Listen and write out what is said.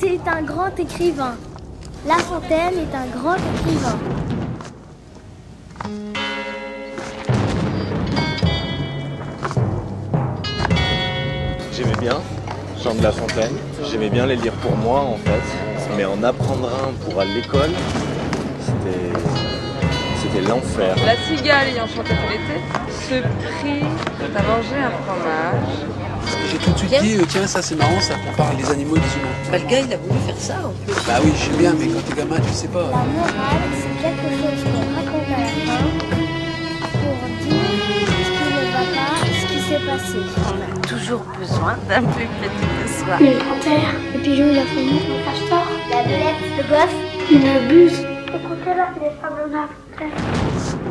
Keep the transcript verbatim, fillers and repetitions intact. C'est un grand écrivain. La Fontaine est un grand écrivain. J'aimais bien Jean de La Fontaine. J'aimais bien les lire pour moi, en fait. Mais en apprendre un pour à l'école, c'était... C'était l'enfer. La cigale ayant chanté tout l'été, se prit à manger un fromage. J'ai tout de suite dit, tiens, ça c'est marrant, ça compare les animaux et les humains. Bah, le gars, il a voulu faire ça en plus. Bah oui, je sais bien, mais quand t'es gamin, tu sais pas. La morale, c'est quelque chose qu'on raconte à la fin pour dire ce qui ne va pas et ce qui s'est passé. On a toujours besoin d'un plus petit de soi. Le panthère, le pigeon, la fourmi, le castor, la belette, le goff, une buse. Écoutez-la, les femmes en Afrique.